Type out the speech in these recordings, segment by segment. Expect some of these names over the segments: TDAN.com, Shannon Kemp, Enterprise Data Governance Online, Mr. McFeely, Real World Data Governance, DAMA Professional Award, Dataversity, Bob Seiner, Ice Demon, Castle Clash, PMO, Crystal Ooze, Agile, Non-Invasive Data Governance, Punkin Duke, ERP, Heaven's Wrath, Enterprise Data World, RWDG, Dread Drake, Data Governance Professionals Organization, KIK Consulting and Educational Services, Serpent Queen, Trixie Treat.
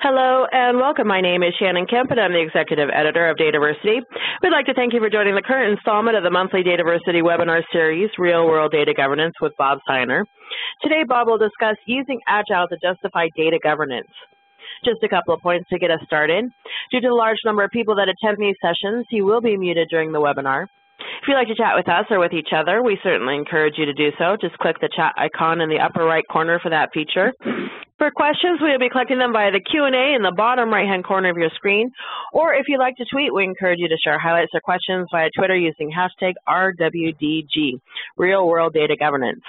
Hello and welcome. My name is Shannon Kemp and I'm the Executive Editor of Dataversity. We'd like to thank you for joining the current installment of the monthly Dataversity webinar series, Real World Data Governance with Bob Seiner. Today, Bob will discuss using Agile to justify data governance. Just a couple of points to get us started. Due to the large number of people that attend these sessions, you will be muted during the webinar. If you'd like to chat with us or with each other, we certainly encourage you to do so. Just click the chat icon in the upper right corner for that feature. For questions, we will be collecting them via the Q&A in the bottom right-hand corner of your screen. Or if you'd like to tweet, we encourage you to share highlights or questions via Twitter using hashtag RWDG, Real World Data Governance.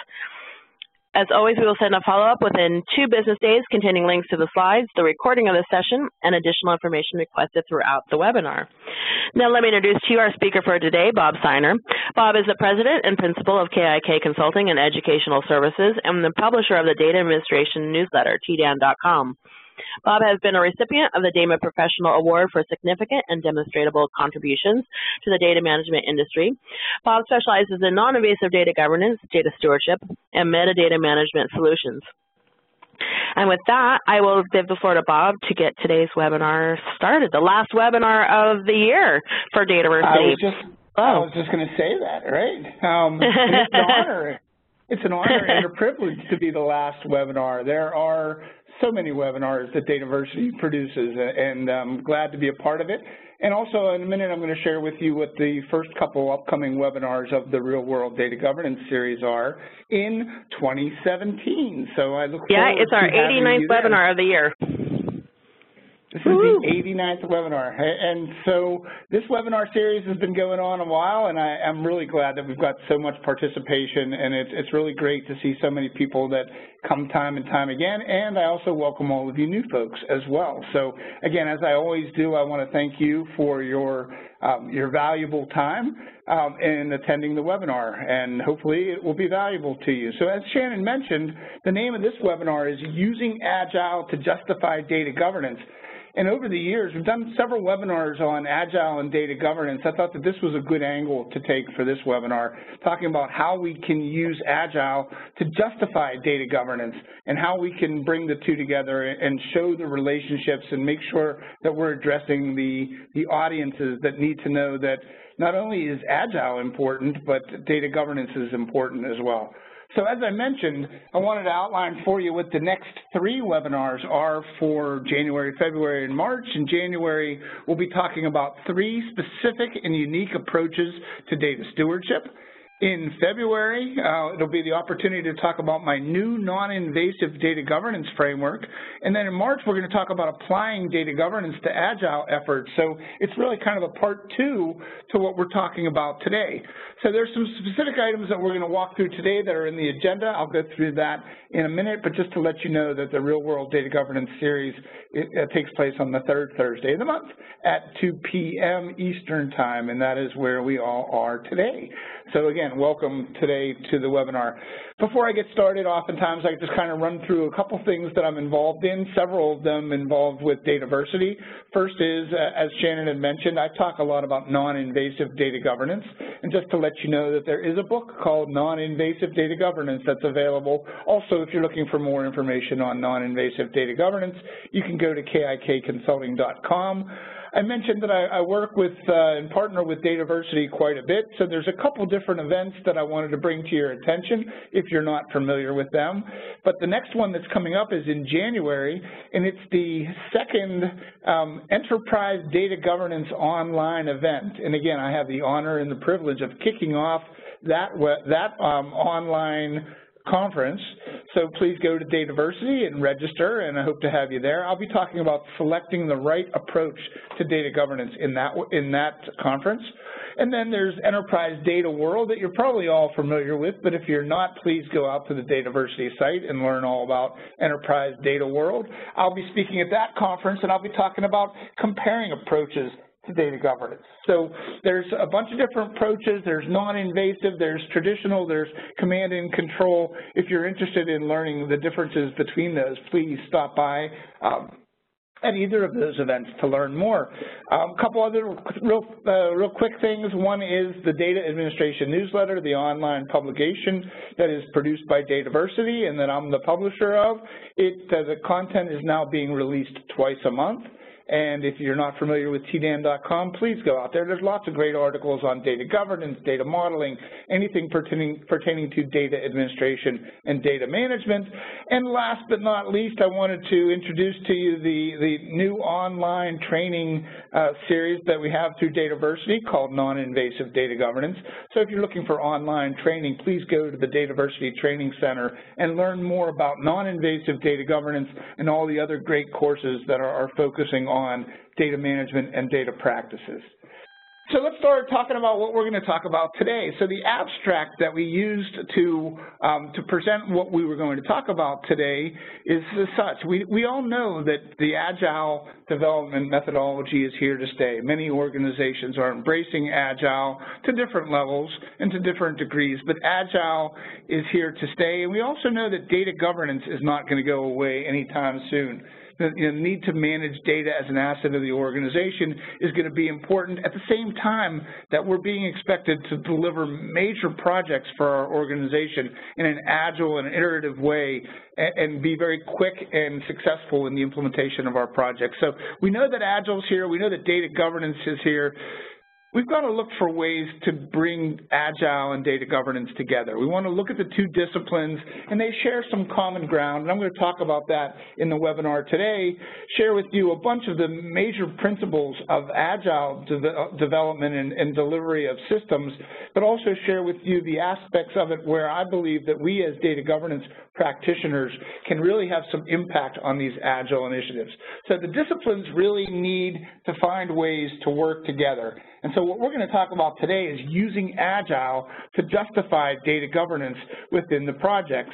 As always, we will send a follow-up within 2 business days containing links to the slides, the recording of the session, and additional information requested throughout the webinar. Now let me introduce to you our speaker for today, Bob Seiner. Bob is the President and Principal of KIK Consulting and Educational Services and the publisher of the Data Administration newsletter, TDAN.com. Bob has been a recipient of the DAMA Professional Award for significant and demonstrable contributions to the data management industry. Bob specializes in non-invasive data governance, data stewardship, and metadata management solutions. And with that, I will give the floor to Bob to get today's webinar started, the last webinar of the year for Dataversity. I was just going to say that, right? It's an honor. It's an honor and a privilege to be the last webinar. There are so many webinars that Dataversity produces, and I'm glad to be a part of it. And also, in a minute, I'm going to share with you what the first couple upcoming webinars of the Real World Data Governance series are in 2017. So I look forward to having you there. Yeah, it's our 89th webinar of the year. This is the 89th webinar, and so this webinar series has been going on a while, and I'm really glad that we've got so much participation, and it's really great to see so many people that come time and time again, and I also welcome all of you new folks as well. So again, as I always do, I want to thank you for your valuable time in attending the webinar, and hopefully it will be valuable to you. So as Shannon mentioned, the name of this webinar is Using Agile to Justify Data Governance. And over the years, we've done several webinars on Agile and data governance. I thought that this was a good angle to take for this webinar, talking about how we can use Agile to justify data governance and how we can bring the two together and show the relationships and make sure that we're addressing the audiences that need to know that not only is Agile important, but data governance is important as well. So as I mentioned, I wanted to outline for you what the next 3 webinars are for January, February, and March. In January, we'll be talking about 3 specific and unique approaches to data stewardship. In February, it'll be the opportunity to talk about my new non-invasive data governance framework. And then in March, we're going to talk about applying data governance to Agile efforts. So it's really kind of a part 2 to what we're talking about today. So there's some specific items that we're going to walk through today that are in the agenda. I'll go through that in a minute, but just to let you know that the Real World Data Governance series, it takes place on the 3rd Thursday of the month at 2 p.m. Eastern Time, and that is where we all are today. So again, welcome today to the webinar. Before I get started, oftentimes I just kind of run through a couple things that I'm involved in, several of them involved with Dataversity. First is, as Shannon had mentioned, I talk a lot about non-invasive data governance. And just to let you know that there is a book called Non-Invasive Data Governance that's available. Also, if you're looking for more information on non-invasive data governance, you can go to kikconsulting.com. I mentioned that I work with and partner with Dataversity quite a bit, so there's a couple different events that I wanted to bring to your attention if you're not familiar with them. But the next one that's coming up is in January, and it's the 2nd Enterprise Data Governance Online event. And again, I have the honor and the privilege of kicking off that online conference. So please go to Dataversity and register, and I hope to have you there. I'll be talking about selecting the right approach to data governance in that conference. And then there's Enterprise Data World that you're probably all familiar with, but if you're not, please go out to the Dataversity site and learn all about Enterprise Data World. I'll be speaking at that conference, and I'll be talking about comparing approaches to data governance. So there's a bunch of different approaches. There's non-invasive, there's traditional, there's command and control. If you're interested in learning the differences between those, please stop by at either of those events to learn more. A couple other real quick things. One is the Data Administration Newsletter, the online publication that is produced by Dataversity and that I'm the publisher of. The content is now being released twice a month. And if you're not familiar with TDAN.com, please go out there. There's lots of great articles on data governance, data modeling, anything pertaining to data administration and data management. And last but not least, I wanted to introduce to you the new online training series that we have through Dataversity called Non-Invasive Data Governance. So if you're looking for online training, please go to the Dataversity Training Center and learn more about non-invasive data governance and all the other great courses that are focusing on data management and data practices. So let's start talking about what we're going to talk about today. So the abstract that we used to present what we were going to talk about today is as such. We all know that the Agile development methodology is here to stay. Many organizations are embracing Agile to different levels and to different degrees, but Agile is here to stay. And we also know that data governance is not going to go away anytime soon. The need to manage data as an asset of the organization is going to be important at the same time that we're being expected to deliver major projects for our organization in an agile and iterative way and be very quick and successful in the implementation of our projects. So we know that Agile's here. We know that data governance is here. We've got to look for ways to bring Agile and data governance together. We want to look at the two disciplines, and they share some common ground, and I'm going to talk about that in the webinar today, share with you a bunch of the major principles of Agile development and delivery of systems, but also share with you the aspects of it where I believe that we as data governance practitioners can really have some impact on these Agile initiatives. So the disciplines really need to find ways to work together. And so what we're going to talk about today is using Agile to justify data governance within the projects.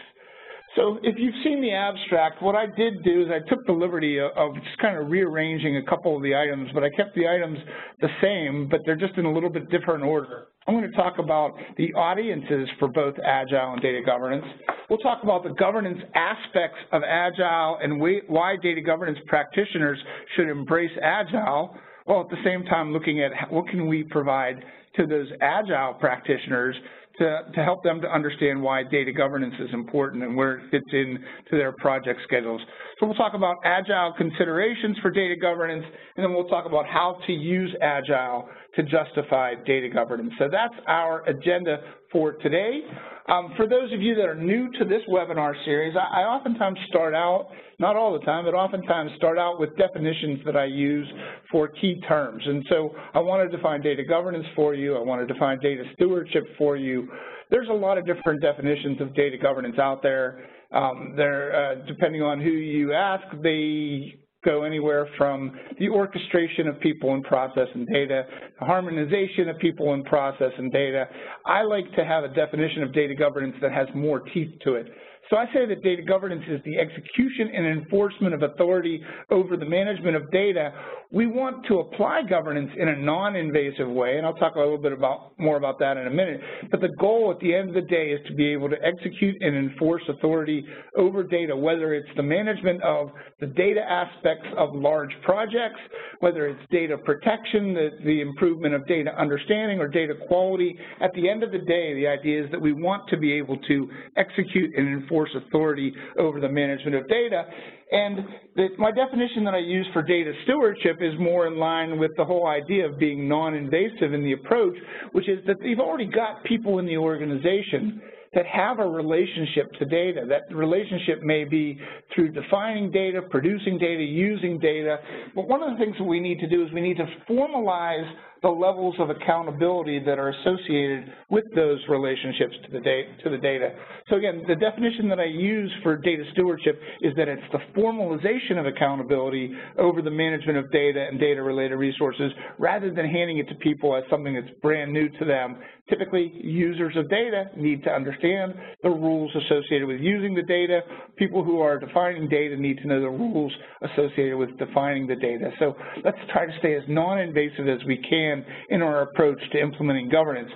So if you've seen the abstract, what I did do is I took the liberty of just kind of rearranging a couple of the items, but I kept the items the same, but they're just in a little bit different order. I'm going to talk about the audiences for both Agile and data governance. We'll talk about the governance aspects of Agile and why data governance practitioners should embrace Agile, while at the same time looking at what can we provide to those Agile practitioners to help them to understand why data governance is important and where it fits into their project schedules. So we'll talk about Agile considerations for data governance, and then we'll talk about how to use Agile to justify data governance. So that's our agenda for today. For those of you that are new to this webinar series, I oftentimes start out, not all the time, but oftentimes start out with definitions that I use for key terms. And so I want to define data governance for you. I want to define data stewardship for you. There's a lot of different definitions of data governance out there. Depending on who you ask, they go anywhere from the orchestration of people and process and data, the harmonization of people and process and data. I like to have a definition of data governance that has more teeth to it. So I say that data governance is the execution and enforcement of authority over the management of data. We want to apply governance in a non-invasive way, and I'll talk a little bit more about that in a minute. But the goal at the end of the day is to be able to execute and enforce authority over data, whether it's the management of the data aspects of large projects, whether it's data protection, the improvement of data understanding or data quality. At the end of the day, the idea is that we want to be able to execute and enforce authority over the management of data. And my definition that I use for data stewardship is more in line with the whole idea of being non-invasive in the approach, which is that you've already got people in the organization that have a relationship to data. That relationship may be through defining data, producing data, using data. But one of the things that we need to do is we need to formalize the levels of accountability that are associated with those relationships to the data. So again, the definition that I use for data stewardship is that it's the formalization of accountability over the management of data and data-related resources rather than handing it to people as something that's brand new to them. Typically, users of data need to understand the rules associated with using the data. People who are defining data need to know the rules associated with defining the data. So let's try to stay as non-invasive as we can in our approach to implementing governance.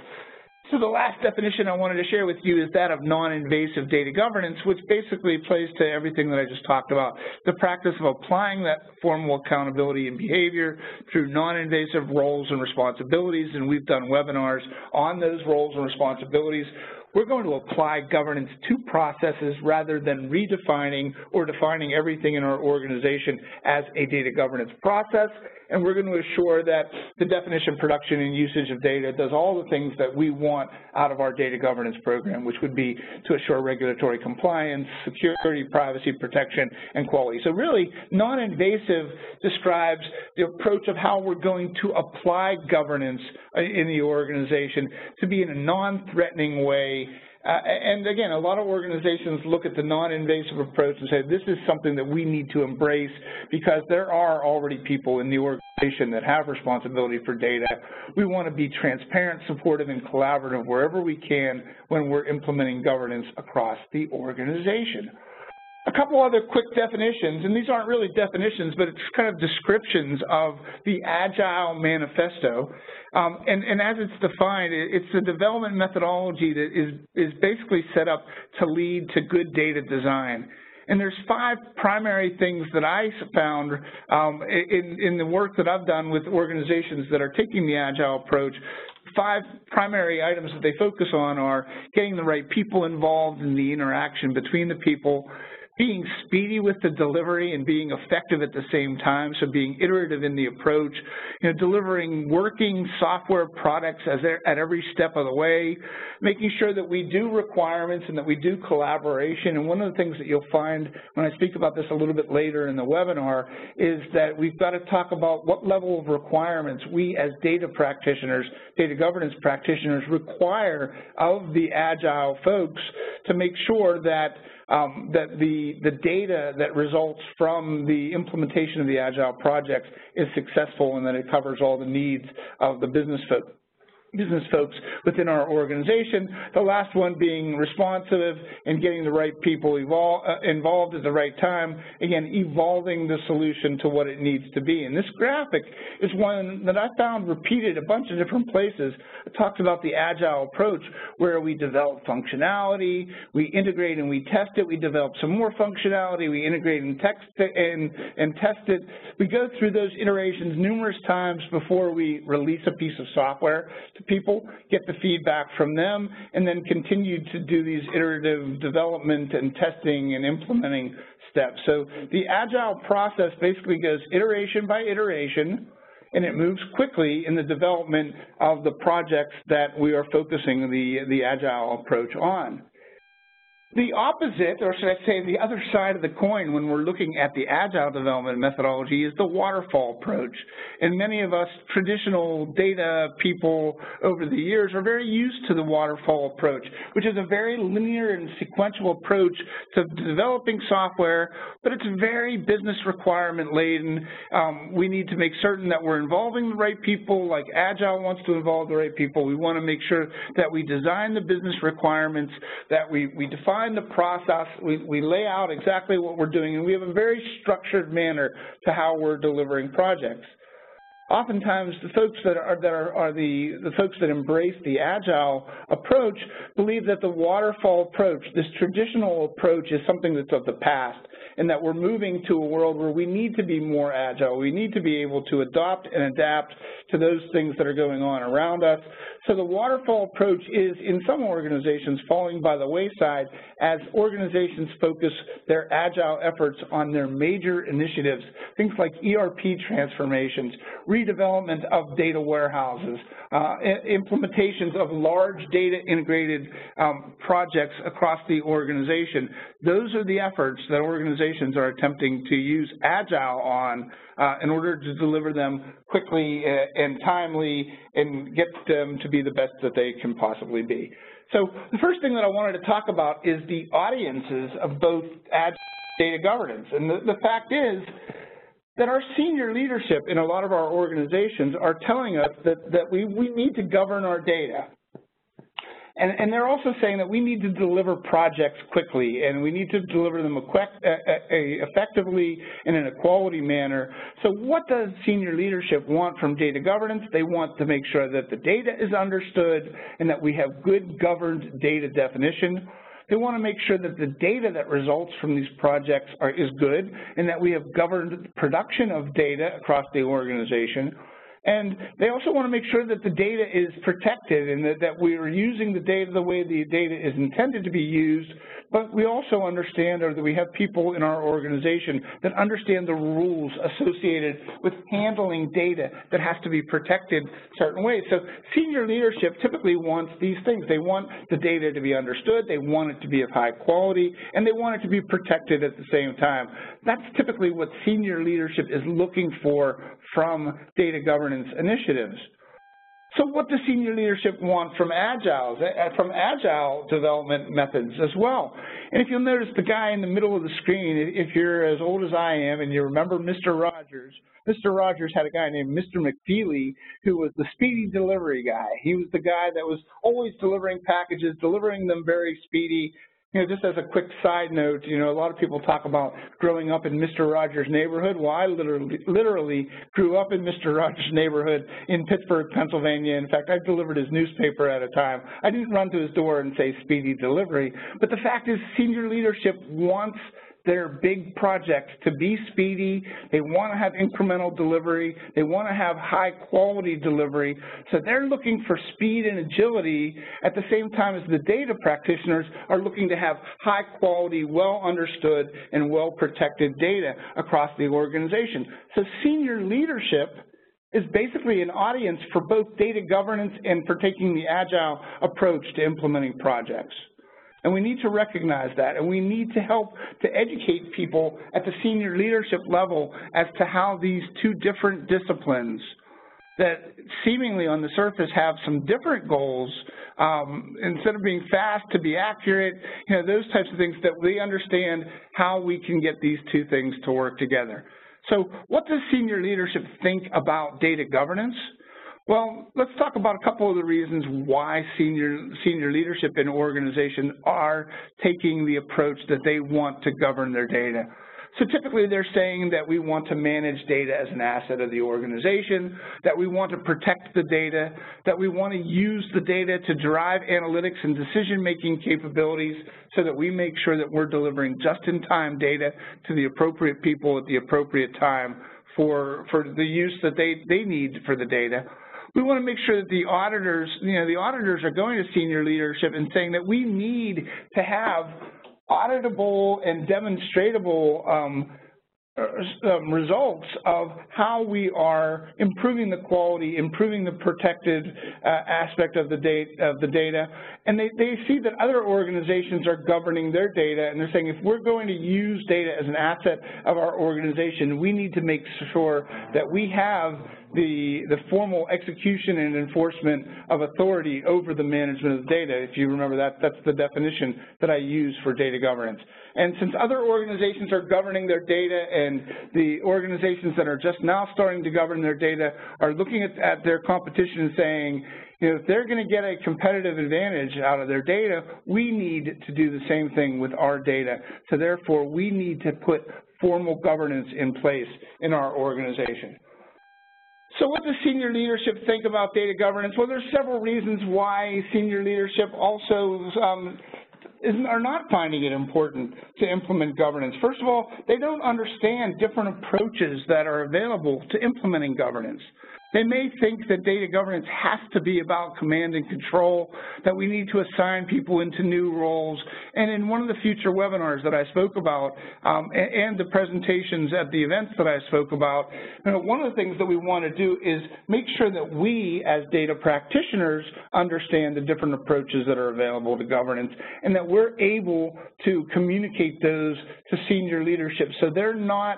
So the last definition I wanted to share with you is that of non-invasive data governance, which basically plays to everything that I just talked about, the practice of applying that formal accountability and behavior through non-invasive roles and responsibilities, and we've done webinars on those roles and responsibilities. We're going to apply governance to processes rather than redefining or defining everything in our organization as a data governance process, and we're going to assure that the definition, production, and usage of data does all the things that we want out of our data governance program, which would be to assure regulatory compliance, security, privacy, protection, and quality. So really, non-invasive describes the approach of how we're going to apply governance in the organization to be in a non-threatening way. And again, a lot of organizations look at the non-invasive approach and say this is something that we need to embrace because there are already people in the organization that have responsibility for data. We want to be transparent, supportive, and collaborative wherever we can when we're implementing governance across the organization. A couple other quick definitions, and these aren't really definitions, but it's kind of descriptions of the Agile Manifesto. And as it's defined, it's a development methodology that is basically set up to lead to good data design. And there's five primary things that I found in the work that I've done with organizations that are taking the Agile approach. Five primary items that they focus on are getting the right people involved in the interaction between the people, being speedy with the delivery and being effective at the same time, so being iterative in the approach, you know, delivering working software products at every step of the way, making sure that we do requirements and that we do collaboration. And one of the things that you'll find when I speak about this a little bit later in the webinar is that we've got to talk about what level of requirements we as data practitioners, data governance practitioners, require of the Agile folks to make sure that the data that results from the implementation of the Agile projects is successful and that it covers all the needs of the business folks within our organization. The last one being responsive and getting the right people involved at the right time, again, evolving the solution to what it needs to be. And this graphic is one that I found repeated a bunch of different places. It talks about the Agile approach where we develop functionality, we integrate and we test it, we develop some more functionality, we integrate and test it. We go through those iterations numerous times before we release a piece of software to people, get the feedback from them, and then continue to do these iterative development and testing and implementing steps. So the Agile process basically goes iteration by iteration, and it moves quickly in the development of the projects that we are focusing the Agile approach on. The opposite, or should I say the other side of the coin when we're looking at the Agile development methodology, is the waterfall approach. And many of us traditional data people over the years are very used to the waterfall approach, which is a very linear and sequential approach to developing software, but it's very business requirement laden. We need to make certain that we're involving the right people, like Agile wants to involve the right people. We want to make sure that we design the business requirements, that we define the process, we lay out exactly what we're doing, and we have a very structured manner to how we're delivering projects. Oftentimes, the folks that are the folks that embrace the Agile approach believe that the waterfall approach, this traditional approach, is something that's of the past, and that we're moving to a world where we need to be more agile. We need to be able to adopt and adapt to those things that are going on around us. So the waterfall approach is, in some organizations, falling by the wayside as organizations focus their Agile efforts on their major initiatives, things like ERP transformations, redevelopment of data warehouses, implementations of large data integrated projects across the organization. Those are the efforts that organizations are attempting to use Agile on in order to deliver them quickly and timely and get them to be the best that they can possibly be. So the first thing that I wanted to talk about is the audiences of both Agile and data governance. And the fact is that our senior leadership in a lot of our organizations are telling us that we need to govern our data. And they're also saying that we need to deliver projects quickly, and we need to deliver them effectively and in a quality manner. So what does senior leadership want from data governance? They want to make sure that the data is understood and that we have good governed data definition. They want to make sure that the data that results from these projects is good and that we have governed production of data across the organization. And they also want to make sure that the data is protected and that we are using the data the way the data is intended to be used, but we also understand, or that we have people in our organization that understand the rules associated with handling data that has to be protected certain ways. So senior leadership typically wants these things. They want the data to be understood, they want it to be of high quality, and they want it to be protected at the same time. That's typically what senior leadership is looking for from data governance initiatives. So what does senior leadership want from Agile development methods as well? And if you'll notice the guy in the middle of the screen, if you're as old as I am and you remember Mr. Rogers had a guy named Mr. McFeely who was the speedy delivery guy. He was the guy that was always delivering packages, delivering them very speedy. You know, just as a quick side note, you know, a lot of people talk about growing up in Mr. Rogers' neighborhood. Well, I literally grew up in Mr. Rogers' neighborhood in Pittsburgh, Pennsylvania. In fact, I delivered his newspaper at a time. I didn't run to his door and say speedy delivery. But the fact is, senior leadership wants their big projects to be speedy. They want to have incremental delivery. They want to have high quality delivery. So they're looking for speed and agility at the same time as the data practitioners are looking to have high quality, well understood, and well protected data across the organization. So senior leadership is basically an audience for both data governance and for taking the agile approach to implementing projects. And we need to recognize that, and we need to help to educate people at the senior leadership level as to how these two different disciplines that seemingly on the surface have some different goals, instead of being fast to be accurate, you know, those types of things, that we understand how we can get these two things to work together. So what does senior leadership think about data governance? Well, let's talk about a couple of the reasons why senior leadership in organizations are taking the approach that they want to govern their data. So typically they're saying that we want to manage data as an asset of the organization, that we want to protect the data, that we want to use the data to drive analytics and decision-making capabilities so that we make sure that we're delivering just-in-time data to the appropriate people at the appropriate time for the use that they need for the data. We want to make sure that the auditors are going to senior leadership and saying that we need to have auditable and demonstratable results of how we are improving the quality, improving the protected aspect of the data. And they see that other organizations are governing their data, and they're saying if we're going to use data as an asset of our organization, we need to make sure that we have the formal execution and enforcement of authority over the management of the data. If you remember that, that's the definition that I use for data governance. And since other organizations are governing their data, and the organizations that are just now starting to govern their data are looking at their competition and saying, you know, if they're going to get a competitive advantage out of their data, we need to do the same thing with our data. So therefore, we need to put formal governance in place in our organization. So what does senior leadership think about data governance? Well, there's several reasons why senior leadership also are not finding it important to implement governance. First of all, they don't understand different approaches that are available to implementing governance. They may think that data governance has to be about command and control, that we need to assign people into new roles. And in one of the future webinars that I spoke about and the presentations at the events that I spoke about, you know, one of the things that we want to do is make sure that we as data practitioners understand the different approaches that are available to governance, and that we're able to communicate those to senior leadership so they're not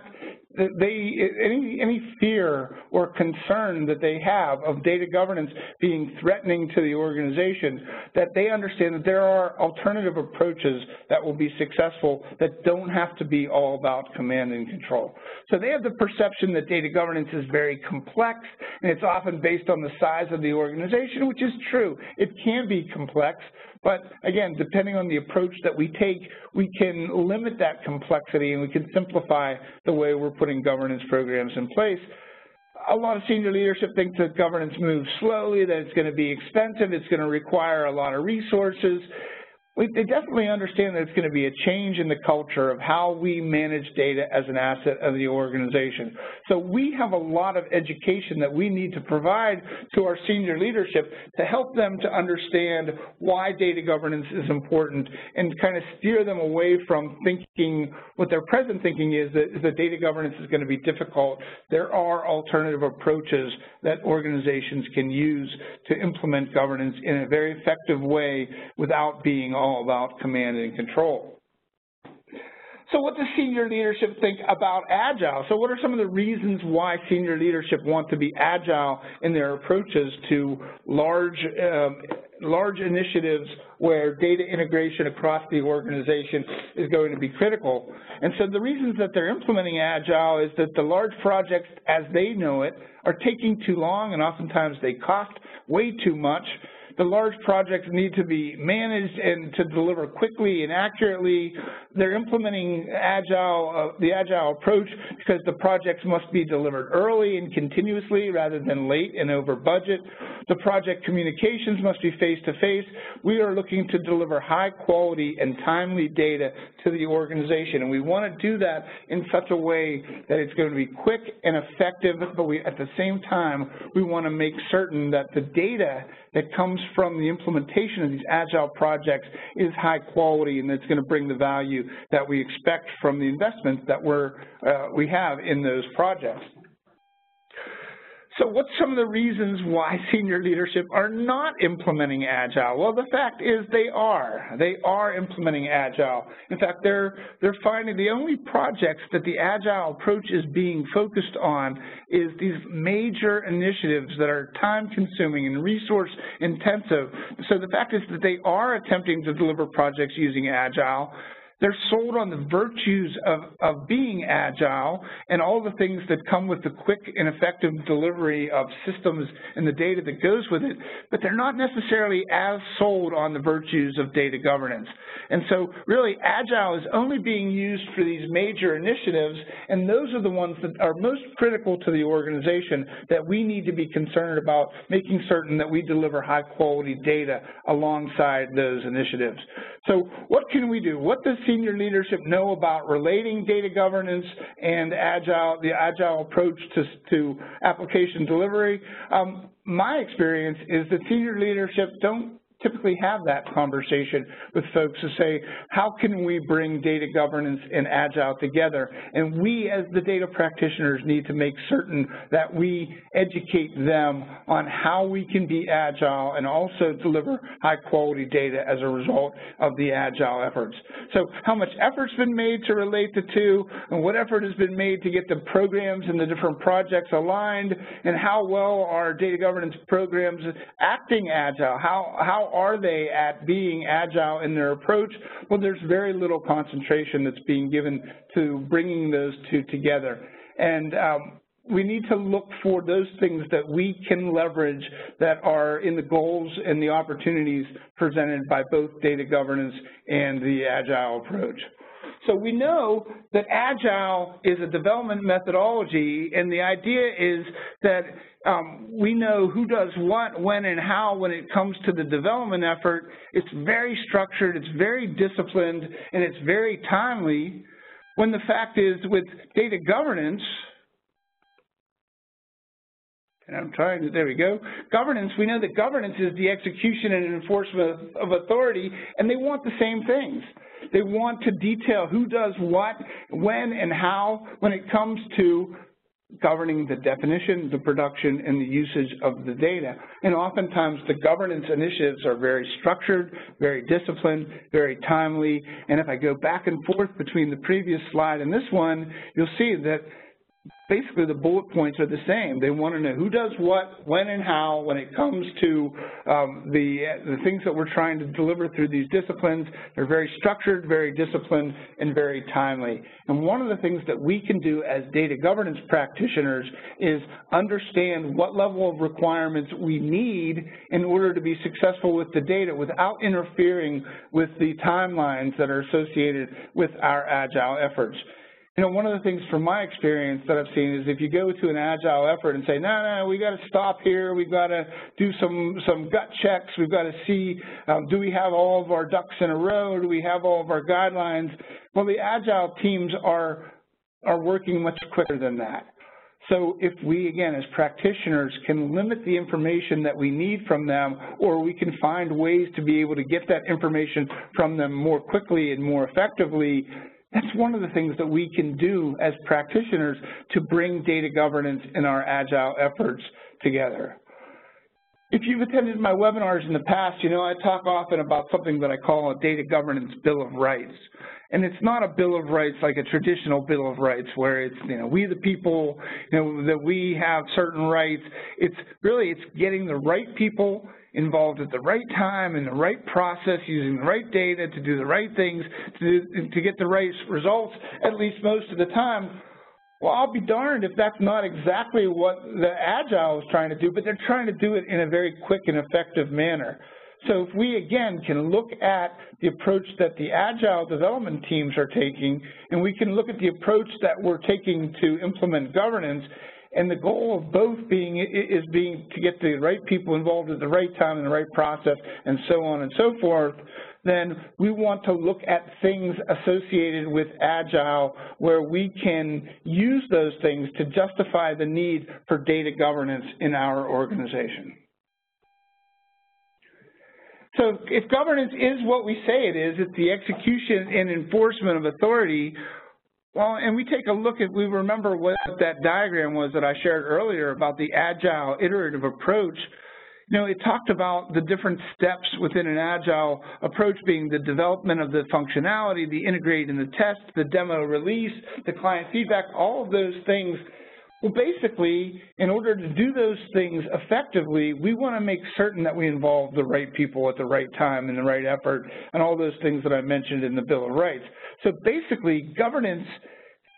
any fear or concern that they have of data governance being threatening to the organization, that they understand that there are alternative approaches that will be successful that don't have to be all about command and control. So they have the perception that data governance is very complex, and it's often based on the size of the organization, which is true. It can be complex. But again, depending on the approach that we take, we can limit that complexity and we can simplify the way we're putting governance programs in place. A lot of senior leadership thinks that governance moves slowly, that it's going to be expensive, it's going to require a lot of resources. They definitely understand that it's going to be a change in the culture of how we manage data as an asset of the organization. So we have a lot of education that we need to provide to our senior leadership to help them to understand why data governance is important and kind of steer them away from thinking what their present thinking is that data governance is going to be difficult. There are alternative approaches that organizations can use to implement governance in a very effective way without being all about command and control. So what does senior leadership think about Agile? So what are some of the reasons why senior leadership want to be agile in their approaches to large initiatives where data integration across the organization is going to be critical? And so the reasons that they're implementing Agile is that the large projects as they know it are taking too long and oftentimes they cost way too much. The large projects need to be managed and to deliver quickly and accurately. They're implementing Agile, the Agile approach because the projects must be delivered early and continuously rather than late and over budget. The project communications must be face-to-face. We are looking to deliver high-quality and timely data to the organization, and we want to do that in such a way that it's going to be quick and effective, but we, at the same time, we want to make certain that the data that comes from the implementation of these Agile projects is high quality and it's going to bring the value that we expect from the investments that we have in those projects. So what's some of the reasons why senior leadership are not implementing Agile? Well, the fact is they are. They are implementing Agile. In fact, they're finding the only projects that the Agile approach is being focused on is these major initiatives that are time-consuming and resource-intensive. So the fact is that they are attempting to deliver projects using Agile. They're sold on the virtues of being agile and all the things that come with the quick and effective delivery of systems and the data that goes with it, but they're not necessarily as sold on the virtues of data governance. And so really, Agile is only being used for these major initiatives, and those are the ones that are most critical to the organization that we need to be concerned about making certain that we deliver high-quality data alongside those initiatives. So what can we do? What does senior leadership know about relating data governance and Agile, the Agile approach to application delivery? My experience is that senior leadership don't typically have that conversation with folks to say, how can we bring data governance and Agile together? And we as the data practitioners need to make certain that we educate them on how we can be agile and also deliver high quality data as a result of the Agile efforts. So how much effort's been made to relate the two, and what effort has been made to get the programs and the different projects aligned, and how well are data governance programs acting agile? How are they at being agile in their approach? Well, there's very little concentration that's being given to bringing those two together. And we need to look for those things that we can leverage that are in the goals and the opportunities presented by both data governance and the Agile approach. So we know that Agile is a development methodology, and the idea is that we know who does what, when, and how when it comes to the development effort. It's very structured, it's very disciplined, and it's very timely, when the fact is with data governance, governance, we know that governance is the execution and enforcement of authority, and they want the same things. They want to detail who does what, when, and how when it comes to governing the definition, the production, and the usage of the data. And oftentimes the governance initiatives are very structured, very disciplined, very timely. And if I go back and forth between the previous slide and this one, you'll see that basically the bullet points are the same. They want to know who does what, when and how when it comes to the things that we're trying to deliver through these disciplines. They're very structured, very disciplined, and very timely. And one of the things that we can do as data governance practitioners is understand what level of requirements we need in order to be successful with the data without interfering with the timelines that are associated with our Agile efforts. You know, one of the things from my experience that I've seen is if you go to an Agile effort and say, no, we got to stop here, we've got to do some gut checks, we've got to see, do we have all of our ducks in a row, do we have all of our guidelines? Well, the Agile teams are working much quicker than that. So if we, again, as practitioners, can limit the information that we need from them, or we can find ways to be able to get that information from them more quickly and more effectively, that's one of the things that we can do as practitioners to bring data governance and our Agile efforts together. If you've attended my webinars in the past, you know I talk often about something that I call a data governance bill of rights. And it's not a bill of rights like a traditional bill of rights where it's, you know, we the people, you know, that we have certain rights. It's really, it's getting the right people involved at the right time in the right process, using the right data to do the right things, to get the right results, at least most of the time. Well, I'll be darned if that's not exactly what the Agile is trying to do, but they're trying to do it in a very quick and effective manner. So if we, again, can look at the approach that the Agile development teams are taking, and we can look at the approach that we're taking to implement governance, and the goal of both is to get the right people involved at the right time in the right process, and so on and so forth, then we want to look at things associated with Agile where we can use those things to justify the need for data governance in our organization. So if governance is what we say it is, it's the execution and enforcement of authority. Well, and we take a look at, we remember what that diagram was that I shared earlier about the Agile iterative approach. You know, it talked about the different steps within an Agile approach being the development of the functionality, the integrate and the test, the demo release, the client feedback, all of those things. Well, basically, in order to do those things effectively, we want to make certain that we involve the right people at the right time and the right effort and all those things that I mentioned in the Bill of Rights. So basically, governance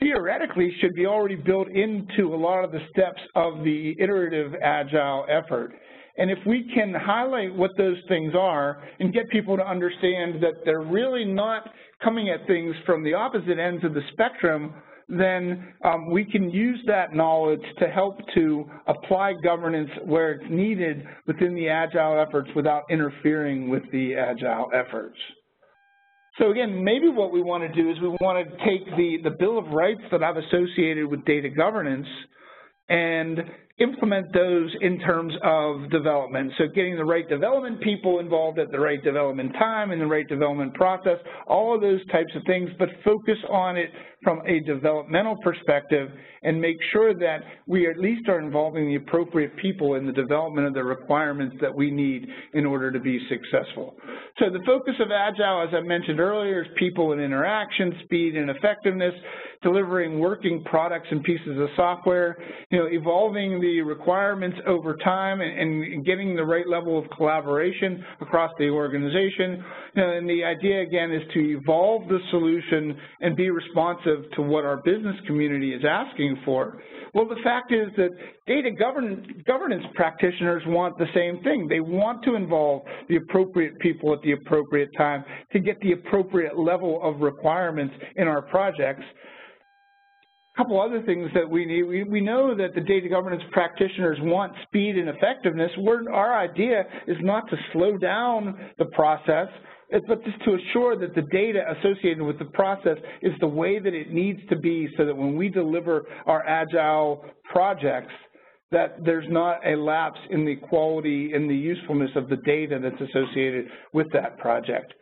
theoretically should be already built into a lot of the steps of the iterative Agile effort. And if we can highlight what those things are and get people to understand that they're really not coming at things from the opposite ends of the spectrum, then we can use that knowledge to help to apply governance where it's needed within the Agile efforts without interfering with the Agile efforts. So again, maybe what we want to do is we want to take the Bill of Rights that I've associated with data governance and implement those in terms of development. So getting the right development people involved at the right development time and the right development process, all of those types of things, but focus on it from a developmental perspective and make sure that we at least are involving the appropriate people in the development of the requirements that we need in order to be successful. So the focus of Agile, as I mentioned earlier, is people and interaction, speed and effectiveness, delivering working products and pieces of software, you know, evolving the requirements over time and getting the right level of collaboration across the organization. And the idea, again, is to evolve the solution and be responsive to what our business community is asking for. Well, the fact is that data governance practitioners want the same thing. They want to involve the appropriate people at the appropriate time to get the appropriate level of requirements in our projects. A couple other things that we need. We know that the data governance practitioners want speed and effectiveness. Our idea is not to slow down the process, but just to assure that the data associated with the process is the way that it needs to be so that when we deliver our Agile projects, that there's not a lapse in the quality and the usefulness of the data that's associated with that project.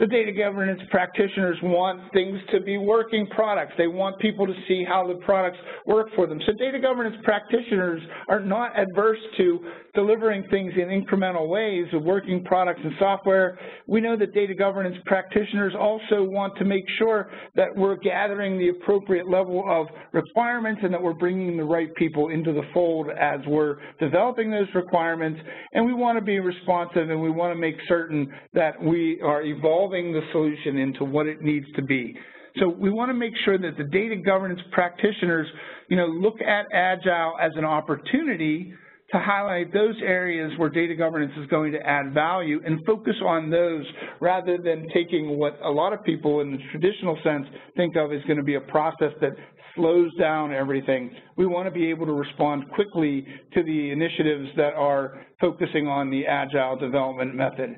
The data governance practitioners want things to be working products. They want people to see how the products work for them. So data governance practitioners are not adverse to delivering things in incremental ways of working products and software. We know that data governance practitioners also want to make sure that we're gathering the appropriate level of requirements and that we're bringing the right people into the fold as we're developing those requirements. And we want to be responsive, and we want to make certain that we are evolving the solution into what it needs to be. So we want to make sure that the data governance practitioners, you know, look at Agile as an opportunity to highlight those areas where data governance is going to add value and focus on those rather than taking what a lot of people in the traditional sense think of as going to be a process that slows down everything. We want to be able to respond quickly to the initiatives that are focusing on the Agile development method.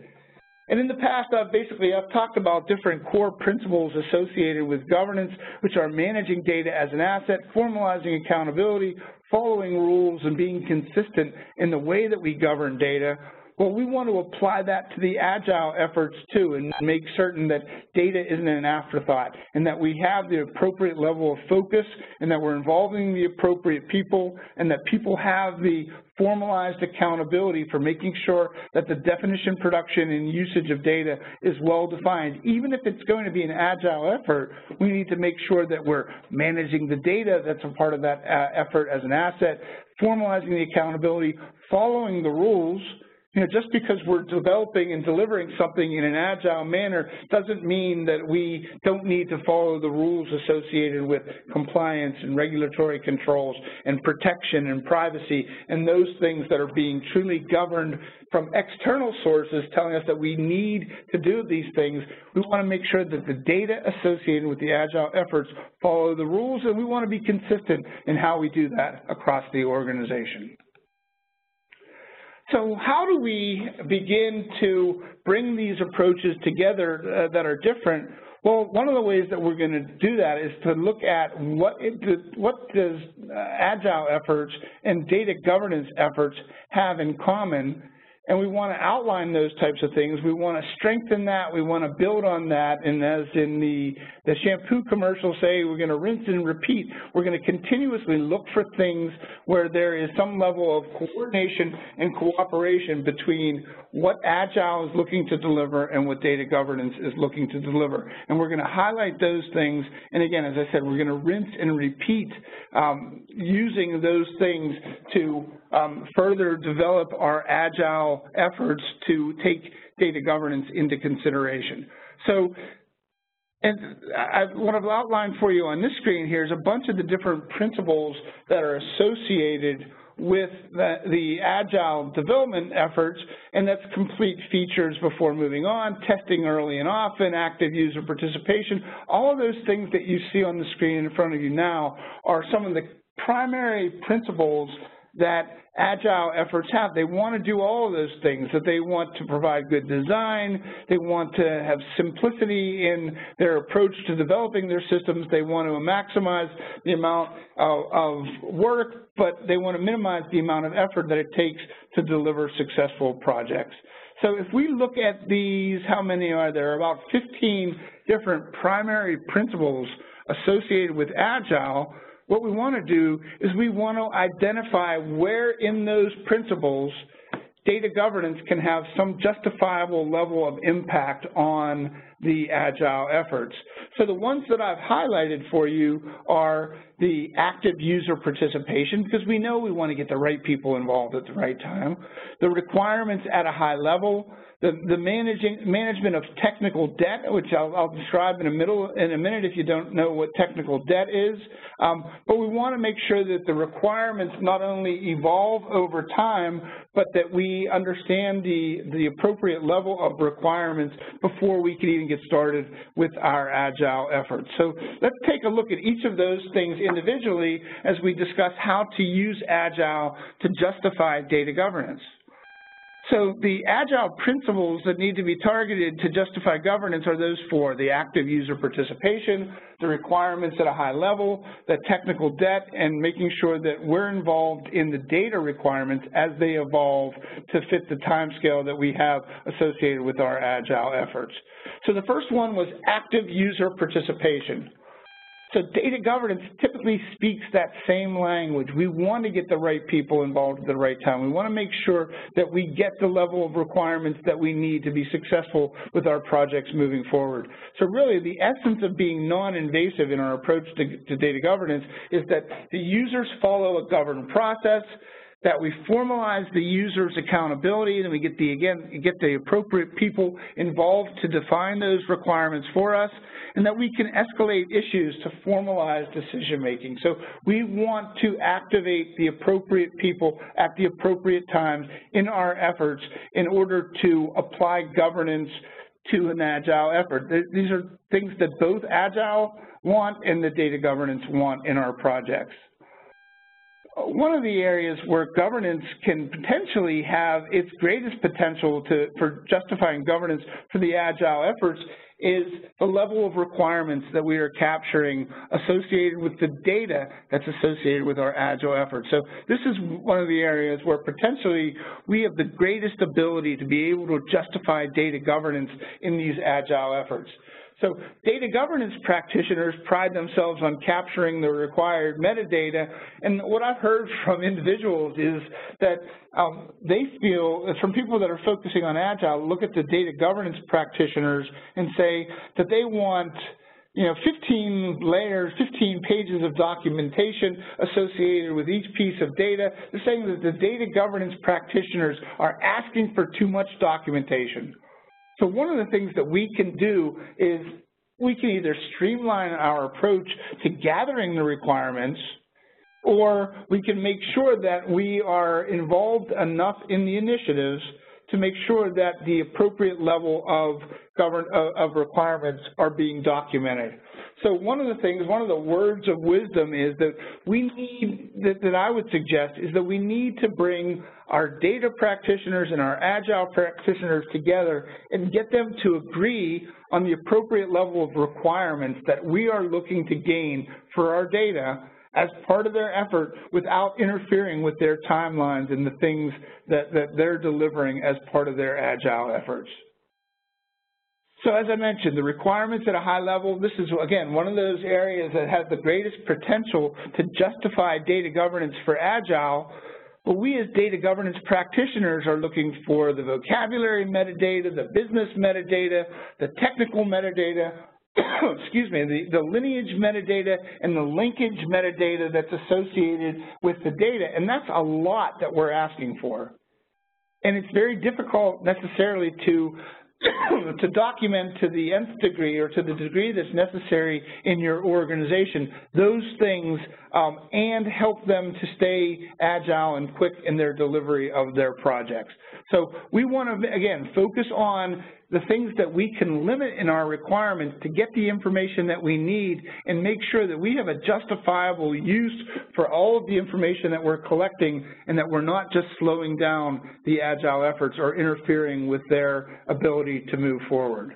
And in the past, I've talked about different core principles associated with governance, which are managing data as an asset, formalizing accountability, following rules, and being consistent in the way that we govern data. Well, we want to apply that to the Agile efforts too, and make certain that data isn't an afterthought, and that we have the appropriate level of focus, and that we're involving the appropriate people, and that people have the formalized accountability for making sure that the definition, production, and usage of data is well defined. Even if it's going to be an Agile effort, we need to make sure that we're managing the data that's a part of that effort as an asset, formalizing the accountability, following the rules. You know, just because we're developing and delivering something in an Agile manner doesn't mean that we don't need to follow the rules associated with compliance and regulatory controls and protection and privacy and those things that are being truly governed from external sources telling us that we need to do these things. We want to make sure that the data associated with the Agile efforts follow the rules, and we want to be consistent in how we do that across the organization. So how do we begin to bring these approaches together that are different? Well, one of the ways that we're going to do that is to look at what does Agile efforts and data governance efforts have in common, and we want to outline those types of things. We want to strengthen that. We want to build on that. And as in the shampoo commercial say, we're going to rinse and repeat. We're going to continuously look for things where there is some level of coordination and cooperation between what Agile is looking to deliver and what data governance is looking to deliver. And we're going to highlight those things. And again, as I said, we're going to rinse and repeat using those things to further develop our Agile efforts to take data governance into consideration. So, what I've outlined for you on this screen here is a bunch of the different principles that are associated with the Agile development efforts, and that's complete features before moving on, testing early and often, active user participation. All of those things that you see on the screen in front of you now are some of the primary principles that Agile efforts have. They want to do all of those things, that they want to provide good design, they want to have simplicity in their approach to developing their systems, they want to maximize the amount of work, but they want to minimize the amount of effort that it takes to deliver successful projects. So if we look at these, how many are there? About 15 different primary principles associated with Agile. What we want to do is we want to identify where in those principles data governance can have some justifiable level of impact on the Agile efforts. So the ones that I've highlighted for you are the active user participation, because we know we want to get the right people involved at the right time, the requirements at a high level, the management of technical debt, which I'll describe in a minute if you don't know what technical debt is, but we want to make sure that the requirements not only evolve over time, but that we understand the appropriate level of requirements before we can even get started with our Agile efforts. So let's take a look at each of those things individually as we discuss how to use Agile to justify data governance. So the Agile principles that need to be targeted to justify governance are those four: the active user participation, the requirements at a high level, the technical debt, and making sure that we're involved in the data requirements as they evolve to fit the timescale that we have associated with our Agile efforts. So the first one was active user participation. So data governance typically speaks that same language. We want to get the right people involved at the right time. We want to make sure that we get the level of requirements that we need to be successful with our projects moving forward. So really, the essence of being non-invasive in our approach to data governance is that the users follow a governed process, that we formalize the user's accountability, and we get the appropriate people involved to define those requirements for us, and that we can escalate issues to formalize decision-making. So we want to activate the appropriate people at the appropriate times in our efforts in order to apply governance to an Agile effort. These are things that both Agile want and the data governance want in our projects. One of the areas where governance can potentially have its greatest potential for justifying governance for the Agile efforts is the level of requirements that we are capturing associated with the data that's associated with our Agile efforts. So this is one of the areas where potentially we have the greatest ability to be able to justify data governance in these Agile efforts. So data governance practitioners pride themselves on capturing the required metadata, and what I've heard from individuals is that they feel, from people that are focusing on Agile, look at the data governance practitioners and say that they want 15 layers, 15 pages of documentation associated with each piece of data. They're saying that the data governance practitioners are asking for too much documentation. So one of the things that we can do is we can either streamline our approach to gathering the requirements, or we can make sure that we are involved enough in the initiatives to make sure that the appropriate level of requirements are being documented. So one of the things, one of the words of wisdom is that we need, that I would suggest, is that we need to bring our data practitioners and our Agile practitioners together and get them to agree on the appropriate level of requirements that we are looking to gain for our data as part of their effort without interfering with their timelines and the things that they're delivering as part of their Agile efforts. So as I mentioned, the requirements at a high level, this is, again, one of those areas that has the greatest potential to justify data governance for Agile, but we as data governance practitioners are looking for the vocabulary metadata, the business metadata, the technical metadata, excuse me, the lineage metadata and the linkage metadata that's associated with the data, and that's a lot that we're asking for. And it's very difficult necessarily to document to the nth degree or to the degree that's necessary in your organization those things and help them to stay agile and quick in their delivery of their projects. So we want to, again, focus on the things that we can limit in our requirements to get the information that we need and make sure that we have a justifiable use for all of the information that we're collecting and that we're not just slowing down the Agile efforts or interfering with their ability to move forward.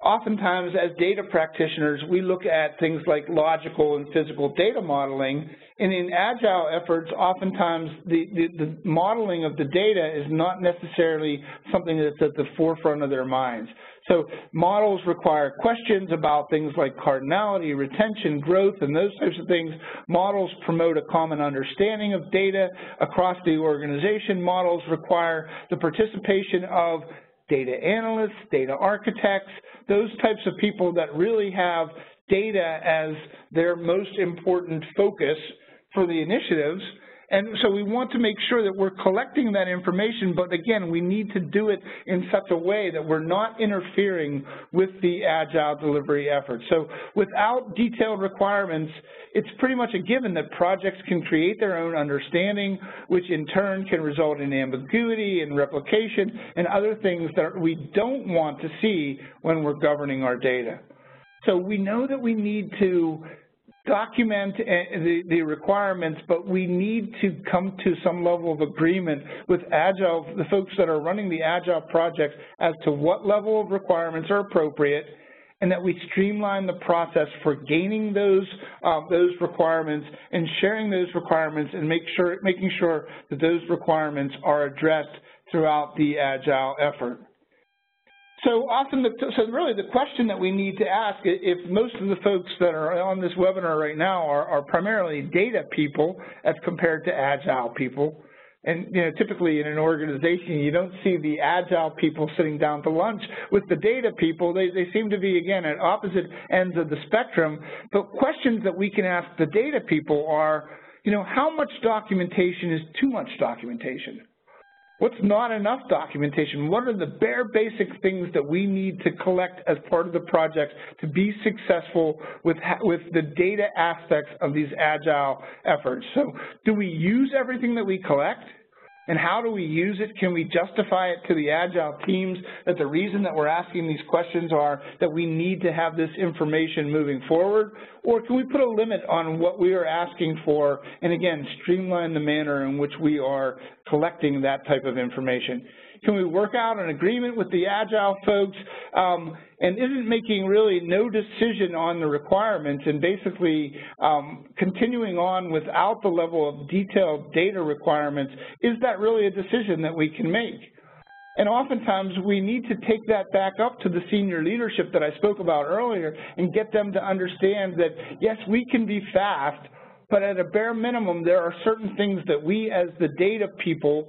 Oftentimes, as data practitioners, we look at things like logical and physical data modeling, and in Agile efforts, oftentimes the modeling of the data is not necessarily something that's at the forefront of their minds. So models require questions about things like cardinality, retention, growth, and those types of things. Models promote a common understanding of data across the organization. Models require the participation of data analysts, data architects, those types of people that really have data as their most important focus for the initiatives. And so we want to make sure that we're collecting that information, but again, we need to do it in such a way that we're not interfering with the Agile delivery effort. So without detailed requirements, it's pretty much a given that projects can create their own understanding, which in turn can result in ambiguity and replication and other things that we don't want to see when we're governing our data. So we know that we need to document the requirements, but we need to come to some level of agreement with Agile, the folks that are running the Agile projects, as to what level of requirements are appropriate and that we streamline the process for gaining those requirements and sharing those requirements and making sure that those requirements are addressed throughout the Agile effort. So often, so really the question that we need to ask, if most of the folks that are on this webinar right now are primarily data people as compared to Agile people, and you know, typically in an organization you don't see the Agile people sitting down to lunch with the data people. They seem to be, again, at opposite ends of the spectrum. But questions that we can ask the data people are, you know, how much documentation is too much documentation? What's not enough documentation? What are the bare basic things that we need to collect as part of the project to be successful with the data aspects of these Agile efforts? So do we use everything that we collect? And how do we use it? Can we justify it to the Agile teams that the reason that we're asking these questions are that we need to have this information moving forward? Or can we put a limit on what we are asking for and, again, streamline the manner in which we are collecting that type of information? Can we work out an agreement with the Agile folks and isn't making really no decision on the requirements and basically continuing on without the level of detailed data requirements? Is that really a decision that we can make? And oftentimes we need to take that back up to the senior leadership that I spoke about earlier and get them to understand that, yes, we can be fast, but at a bare minimum there are certain things that we as the data people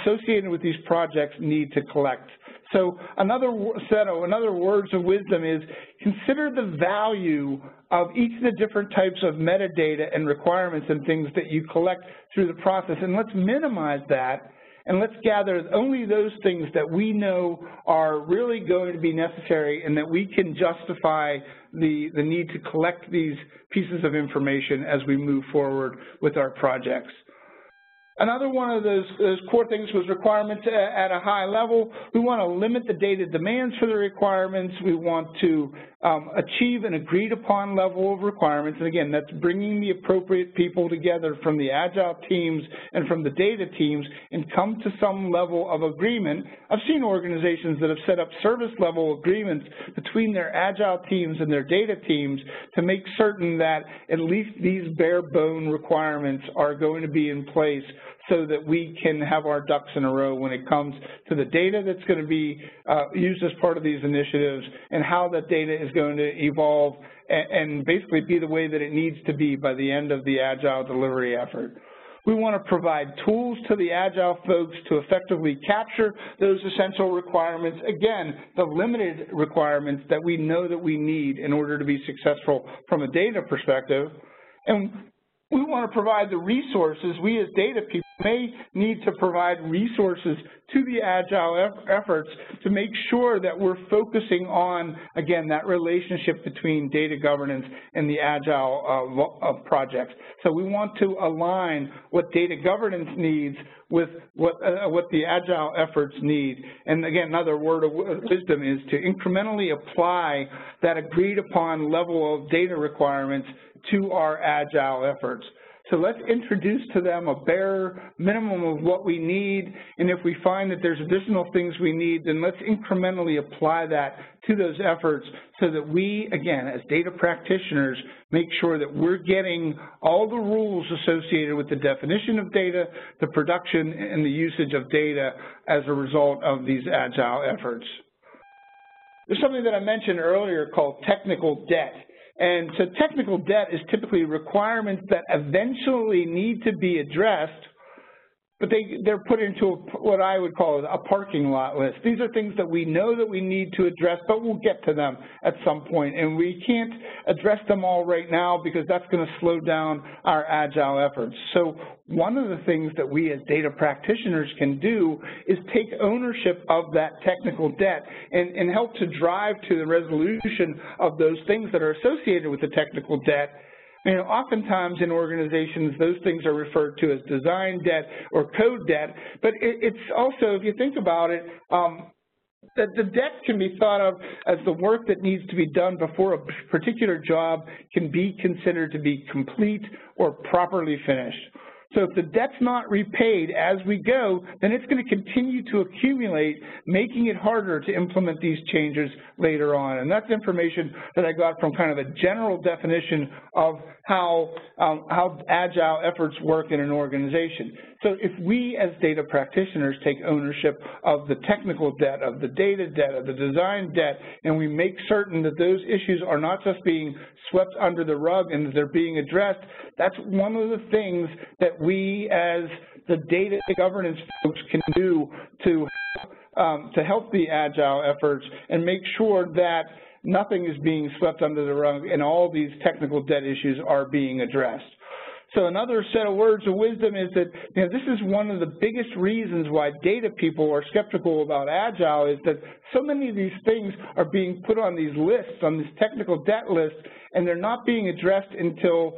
associated with these projects need to collect. So another words of wisdom is consider the value of each of the different types of metadata and requirements and things that you collect through the process, and let's minimize that and let's gather only those things that we know are really going to be necessary and that we can justify the need to collect these pieces of information as we move forward with our projects. Another one of those core things was requirements at a high level. We want to limit the data demands for the requirements. We want to achieve an agreed upon level of requirements. And again, that's bringing the appropriate people together from the Agile teams and from the data teams and come to some level of agreement. I've seen organizations that have set up service level agreements between their Agile teams and their data teams to make certain that at least these bare bone requirements are going to be in place so that we can have our ducks in a row when it comes to the data that's going to be used as part of these initiatives and how that data is going to evolve and basically be the way that it needs to be by the end of the Agile delivery effort. We want to provide tools to the Agile folks to effectively capture those essential requirements, again, the limited requirements that we know that we need in order to be successful from a data perspective. And we want to provide the resources. We as data people may need to provide resources to the Agile efforts to make sure that we're focusing on, again, that relationship between data governance and the Agile projects. So we want to align what data governance needs with what the Agile efforts need. And again, another word of wisdom is to incrementally apply that agreed upon level of data requirements to our Agile efforts. So let's introduce to them a bare minimum of what we need, and if we find that there's additional things we need, then let's incrementally apply that to those efforts so that we, again, as data practitioners, make sure that we're getting all the rules associated with the definition of data, the production, and the usage of data as a result of these Agile efforts. There's something that I mentioned earlier called technical debt. And so technical debt is typically requirements that eventually need to be addressed, but they're put into what I would call a parking lot list. These are things that we know that we need to address, but we'll get to them at some point. And we can't address them all right now because that's going to slow down our Agile efforts. So one of the things that we as data practitioners can do is take ownership of that technical debt and help to drive to the resolution of those things that are associated with the technical debt. You know, oftentimes in organizations, those things are referred to as design debt or code debt, but it's also, if you think about it, that the debt can be thought of as the work that needs to be done before a particular job can be considered to be complete or properly finished. So if the debt's not repaid as we go, then it's going to continue to accumulate, making it harder to implement these changes later on. And that's information that I got from kind of a general definition of how Agile efforts work in an organization. So if we as data practitioners take ownership of the technical debt, of the data debt, of the design debt, and we make certain that those issues are not just being swept under the rug and that they're being addressed, that's one of the things that we as the data governance folks can do to help the Agile efforts and make sure that nothing is being swept under the rug and all these technical debt issues are being addressed. So another set of words of wisdom is that, you know, this is one of the biggest reasons why data people are skeptical about Agile, is that so many of these things are being put on these lists, on this technical debt list, and they're not being addressed until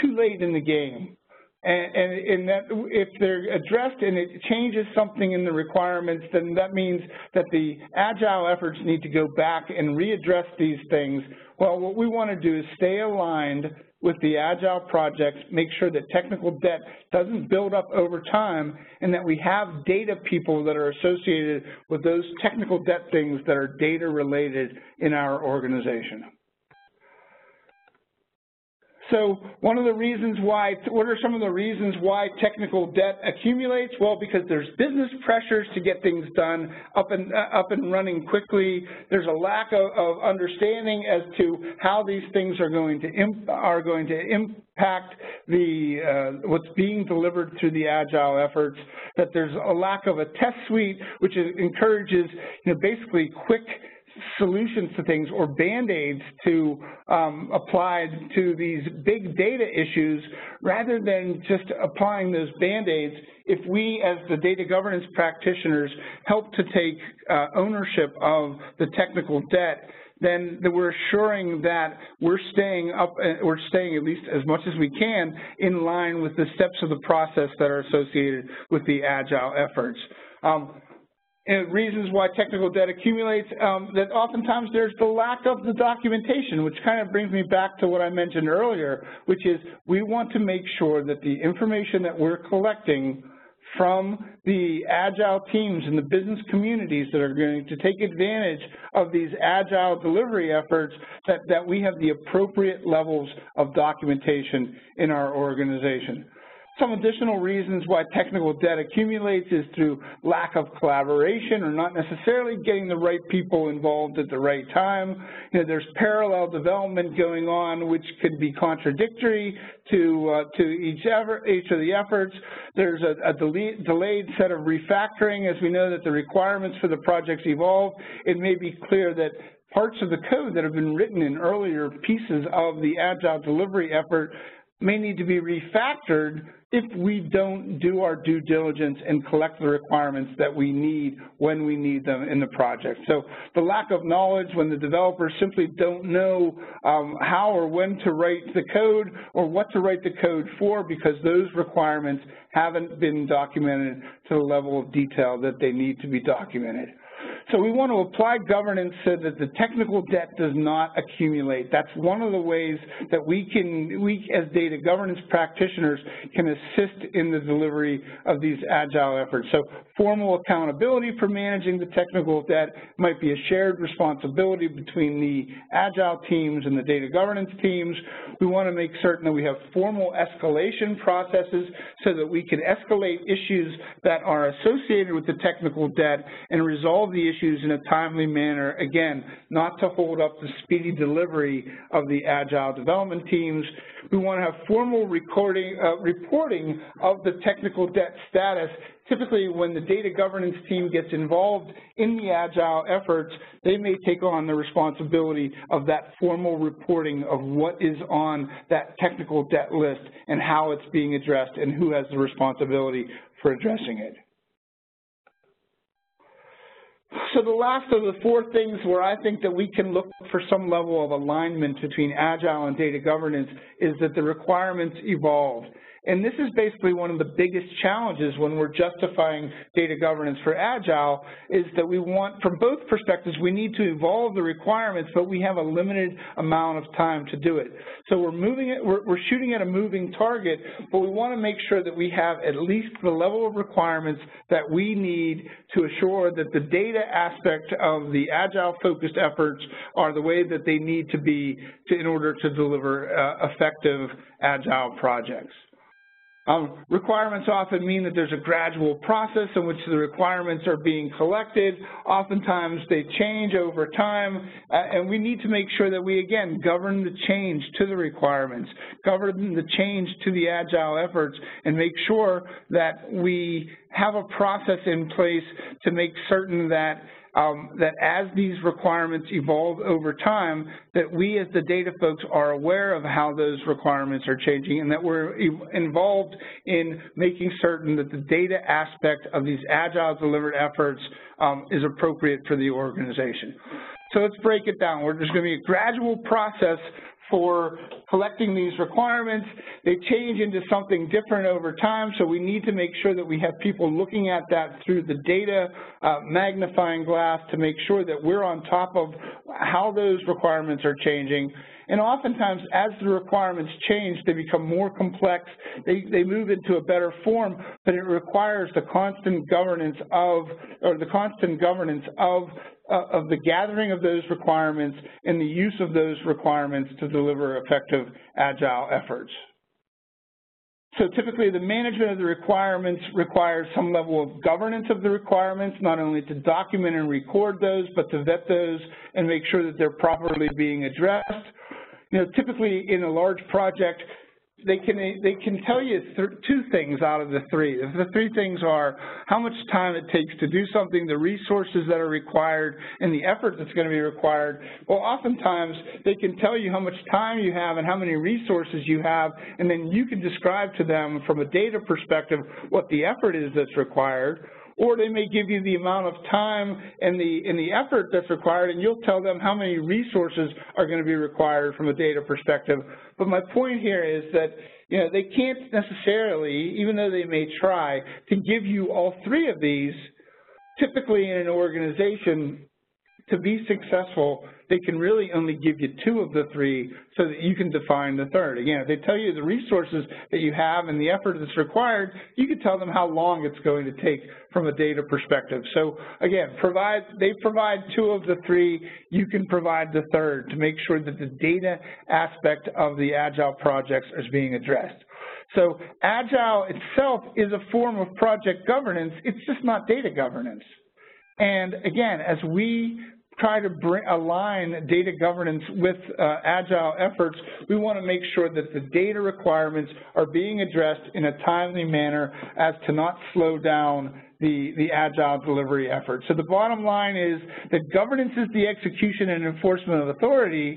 too late in the game. And that if they're addressed and it changes something in the requirements, then that means that the Agile efforts need to go back and readdress these things. Well, what we want to do is stay aligned with the Agile projects, make sure that technical debt doesn't build up over time, and that we have data people that are associated with those technical debt things that are data related in our organization. So one of the reasons why, what are some of the reasons why technical debt accumulates? Well, because there's business pressures to get things done up and running quickly. There's a lack of understanding as to how these things are going to impact the what's being delivered through the Agile efforts. That there's a lack of a test suite, which encourages, you know, basically quick solutions to things or band-aids to applied to these big data issues, rather than just applying those band-aids. If we as the data governance practitioners help to take ownership of the technical debt, then we're assuring that we're staying at least as much as we can in line with the steps of the process that are associated with the Agile efforts. And reasons why technical debt accumulates, that oftentimes there's the lack of the documentation, which kind of brings me back to what I mentioned earlier, which is we want to make sure that the information that we're collecting from the Agile teams and the business communities that are going to take advantage of these Agile delivery efforts, that we have the appropriate levels of documentation in our organization. Some additional reasons why technical debt accumulates is through lack of collaboration or not necessarily getting the right people involved at the right time. You know, there's parallel development going on, which could be contradictory to each of the efforts. There's a delayed set of refactoring. As we know that the requirements for the projects evolve, it may be clear that parts of the code that have been written in earlier pieces of the Agile delivery effort may need to be refactored if we don't do our due diligence and collect the requirements that we need when we need them in the project. So the lack of knowledge when the developers simply don't know how or when to write the code or what to write the code for, because those requirements haven't been documented to the level of detail that they need to be documented. So we want to apply governance so that the technical debt does not accumulate. That's one of the ways that we as data governance practitioners can assist in the delivery of these Agile efforts. So formal accountability for managing the technical debt might be a shared responsibility between the Agile teams and the data governance teams. We want to make certain that we have formal escalation processes so that we can escalate issues that are associated with the technical debt and resolve the issues in a timely manner, again, not to hold up the speedy delivery of the Agile development teams. We want to have formal reporting of the technical debt status. Typically, when the data governance team gets involved in the Agile efforts, they may take on the responsibility of that formal reporting of what is on that technical debt list and how it's being addressed and who has the responsibility for addressing it. So the last of the four things where I think that we can look for some level of alignment between Agile and data governance is that the requirements evolve. And this is basically one of the biggest challenges when we're justifying data governance for Agile, is that we want, from both perspectives, we need to evolve the requirements, but we have a limited amount of time to do it. So we're moving it, we're shooting at a moving target, but we want to make sure that we have at least the level of requirements that we need to assure that the data aspect of the Agile-focused efforts are the way that they need to be to, in order to deliver effective Agile projects. Requirements often mean that there's a gradual process in which the requirements are being collected. Oftentimes they change over time, and we need to make sure that we, again, govern the change to the requirements, govern the change to the Agile efforts, and make sure that we have a process in place to make certain that that as these requirements evolve over time, that we as the data folks are aware of how those requirements are changing, and that we're involved in making certain that the data aspect of these Agile delivered efforts is appropriate for the organization. So let's break it down. There's going to be a gradual process for collecting these requirements. They change into something different over time, so we need to make sure that we have people looking at that through the data magnifying glass to make sure that we're on top of how those requirements are changing. And oftentimes, as the requirements change, they become more complex, they move into a better form, but it requires the constant governance of, or the constant governance of the gathering of those requirements and the use of those requirements to deliver effective Agile efforts. So typically the management of the requirements requires some level of governance of the requirements, not only to document and record those, but to vet those and make sure that they're properly being addressed. You know, typically in a large project, they can tell you two things out of the three. The three things are how much time it takes to do something, the resources that are required, and the effort that's going to be required. Well, oftentimes they can tell you how much time you have and how many resources you have, and then you can describe to them from a data perspective what the effort is that's required. Or they may give you the amount of time and the effort that's required, and you'll tell them how many resources are going to be required from a data perspective. But my point here is that, you know, they can't necessarily, even though they may try, to give you all three of these. Typically in an organization, to be successful, they can really only give you two of the three so that you can define the third. Again, if they tell you the resources that you have and the effort that's required, you can tell them how long it's going to take from a data perspective. So again, they provide two of the three, you can provide the third to make sure that the data aspect of the Agile projects is being addressed. So Agile itself is a form of project governance, it's just not data governance. And again, as we try to align data governance with Agile efforts, we want to make sure that the data requirements are being addressed in a timely manner as to not slow down the Agile delivery effort. So the bottom line is that governance is the execution and enforcement of authority,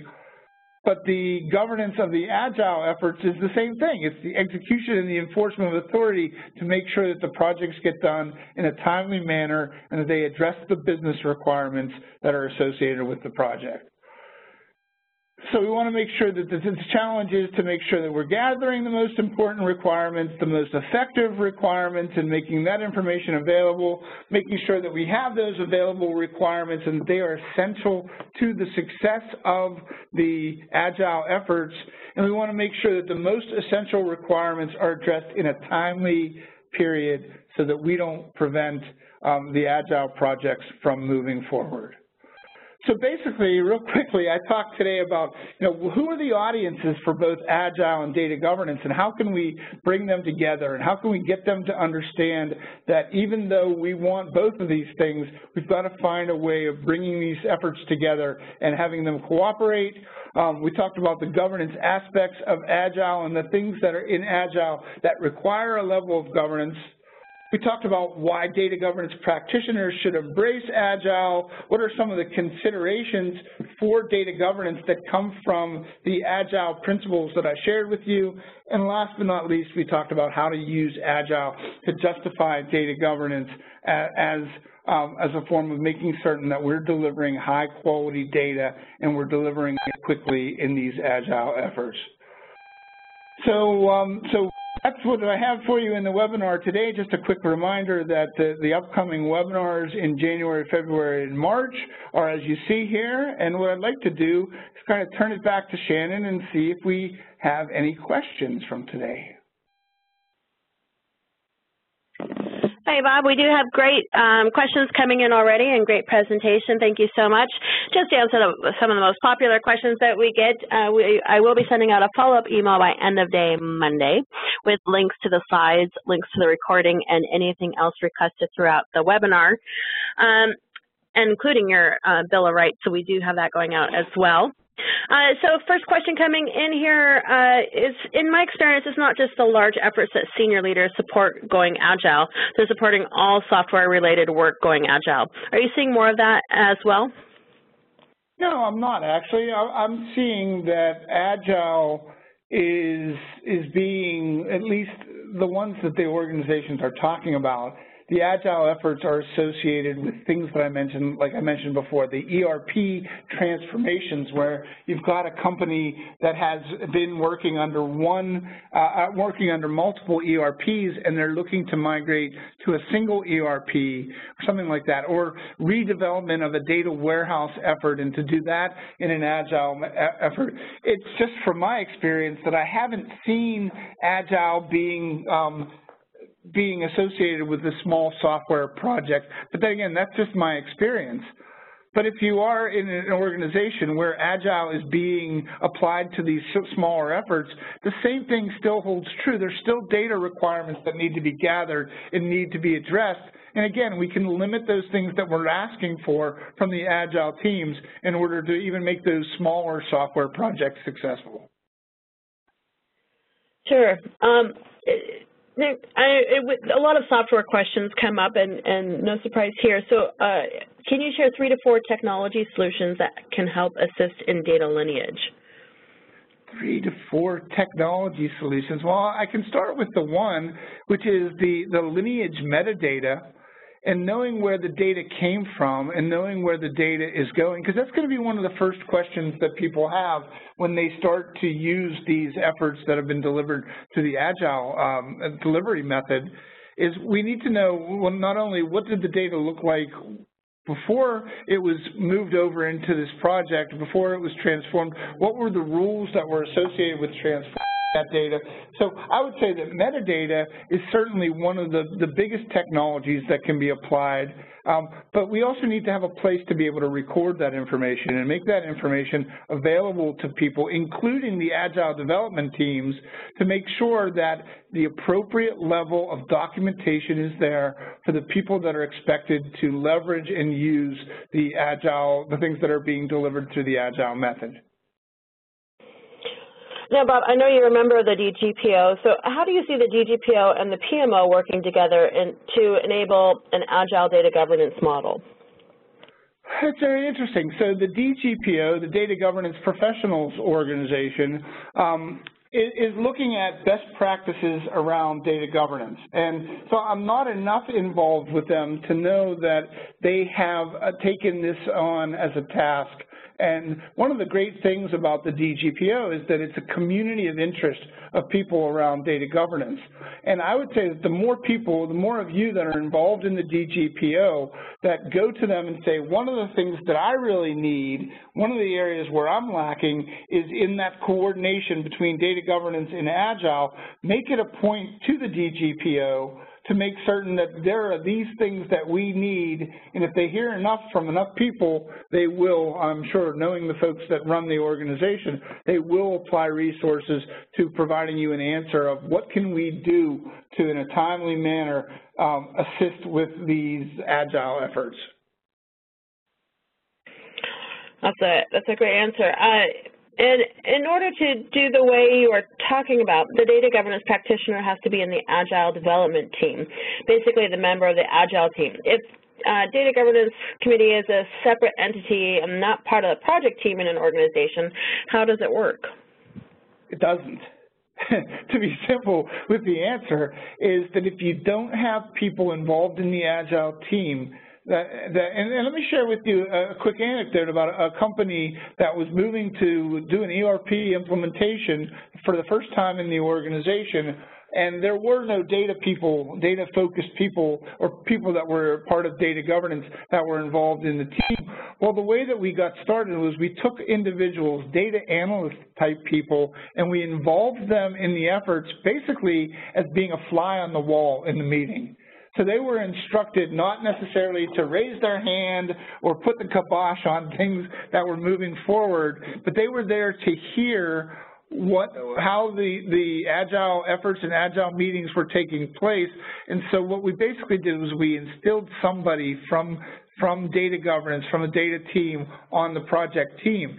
but the governance of the Agile efforts is the same thing. It's the execution and the enforcement of authority to make sure that the projects get done in a timely manner and that they address the business requirements that are associated with the project. So we want to make sure that the challenge is to make sure that we're gathering the most important requirements, the most effective requirements, and making that information available, making sure that we have those available requirements and they are essential to the success of the Agile efforts. And we want to make sure that the most essential requirements are addressed in a timely period so that we don't prevent the Agile projects from moving forward. So basically, real quickly, I talked today about, you know, who are the audiences for both Agile and data governance, and how can we bring them together, and how can we get them to understand that even though we want both of these things, we've got to find a way of bringing these efforts together and having them cooperate. We talked about the governance aspects of Agile and the things that are in Agile that require a level of governance. We talked about why data governance practitioners should embrace Agile. What are some of the considerations for data governance that come from the Agile principles that I shared with you? And last but not least, we talked about how to use Agile to justify data governance as a form of making certain that we're delivering high quality data and we're delivering it quickly in these Agile efforts. So That's what I have for you in the webinar today. Just a quick reminder that the upcoming webinars in January, February, and March are as you see here. And what I'd like to do is kind of turn it back to Shannon and see if we have any questions from today. Hey, Bob, we do have great questions coming in already and great presentation. Thank you so much. Just to answer some of the most popular questions that we get, I will be sending out a follow-up email by end of day Monday with links to the slides, links to the recording, and anything else requested throughout the webinar, including your Bill of Rights. So we do have that going out as well. So first question coming in here is, in my experience, it's not just the large efforts that senior leaders support going agile. They're supporting all software-related work going agile. Are you seeing more of that as well? No, I'm not, actually. I'm seeing that agile is being, at least the ones that the organizations are talking about, the agile efforts are associated with things that I mentioned, like I mentioned before, the ERP transformations, where you've got a company that has been working under multiple ERPs, and they're looking to migrate to a single ERP or something like that, or redevelopment of a data warehouse effort, and to do that in an agile effort. It's just from my experience that I haven't seen agile being associated with a small software project. But then again, that's just my experience. But if you are in an organization where agile is being applied to these smaller efforts, the same thing still holds true. There's still data requirements that need to be gathered and need to be addressed. And again, we can limit those things that we're asking for from the agile teams in order to even make those smaller software projects successful. Sure. A lot of software questions come up, and no surprise here. So can you share 3 to 4 technology solutions that can help assist in data lineage? 3 to 4 technology solutions. Well, I can start with the one, which is the lineage metadata, and knowing where the data came from and knowing where the data is going, because that's going to be one of the first questions that people have when they start to use these efforts that have been delivered to the agile delivery method, is we need to know, well, not only what did the data look like before it was moved over into this project, before it was transformed, what were the rules that were associated with transforming that data. So I would say that metadata is certainly one of the biggest technologies that can be applied, but we also need to have a place to be able to record that information and make that information available to people, including the agile development teams, to make sure that the appropriate level of documentation is there for the people that are expected to leverage and use the things that are being delivered through the agile method. Now, Bob, I know you remember the DGPO, so how do you see the DGPO and the PMO working together to enable an agile data governance model? That's very interesting. So the DGPO, the Data Governance Professionals Organization, is looking at best practices around data governance. And so I'm not enough involved with them to know that they have taken this on as a task. And one of the great things about the DGPO is that it's a community of interest of people around data governance. And I would say that the more people, the more of you that are involved in the DGPO that go to them and say, one of the things that I really need, one of the areas where I'm lacking is in that coordination between data governance and agile, make it a point to the DGPO to make certain that there are these things that we need, and if they hear enough from enough people, they will, I'm sure, knowing the folks that run the organization, they will apply resources to providing you an answer of what can we do to, in a timely manner, assist with these agile efforts. That's a great answer. And in order to do the way you are talking about, the data governance practitioner has to be in the agile development team, basically the member of the agile team. If data governance committee is a separate entity and not part of the project team in an organization, how does it work? It doesn't. To be simple with the answer is that if you don't have people involved in the agile team, and let me share with you a quick anecdote about a company that was moving to do an ERP implementation for the first time in the organization, and there were no data people, data-focused people, or people that were part of data governance that were involved in the team. Well, the way that we got started was we took individuals, data analyst type people, and we involved them in the efforts basically as being a fly on the wall in the meeting. So they were instructed not necessarily to raise their hand or put the kibosh on things that were moving forward, but they were there to hear how the Agile efforts and Agile meetings were taking place. And so what we basically did was we instilled somebody from data governance, from a data team on the project team.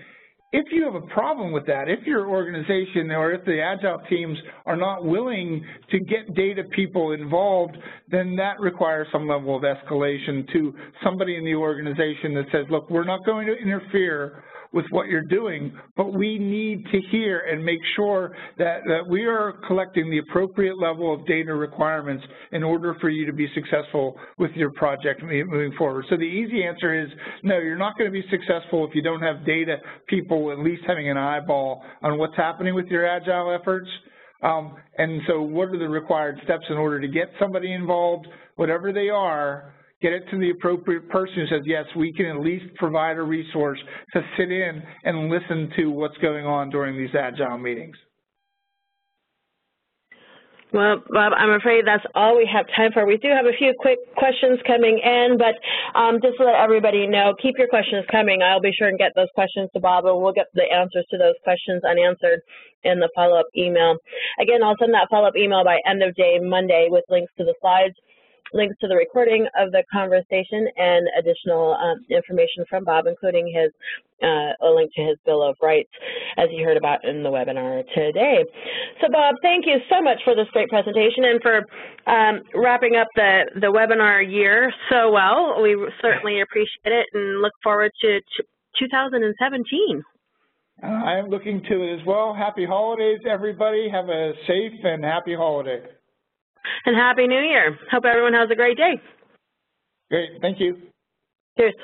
If you have a problem with that, if your organization or if the Agile teams are not willing to get data people involved, then that requires some level of escalation to somebody in the organization that says, look, we're not going to interfere with what you're doing, but we need to hear and make sure that we are collecting the appropriate level of data requirements in order for you to be successful with your project moving forward. So the easy answer is no, you're not going to be successful if you don't have data people at least having an eyeball on what's happening with your Agile efforts. And so what are the required steps in order to get somebody involved, whatever they are, get it to the appropriate person who says, yes, we can at least provide a resource to sit in and listen to what's going on during these Agile meetings. Well, Bob, I'm afraid that's all we have time for. We do have a few quick questions coming in, but just to let everybody know, keep your questions coming. I'll be sure and get those questions to Bob, and we'll get the answers to those questions unanswered in the follow-up email. Again, I'll send that follow-up email by end of day Monday with links to the slides, links to the recording of the conversation, and additional information from Bob, including his a link to his Bill of Rights, as you heard about in the webinar today. So, Bob, thank you so much for this great presentation and for wrapping up the webinar year so well. We certainly appreciate it and look forward to 2017. I am looking to it as well. Happy holidays, everybody. Have a safe and happy holiday. And Happy New Year. Hope everyone has a great day. Great. Thank you. Cheers.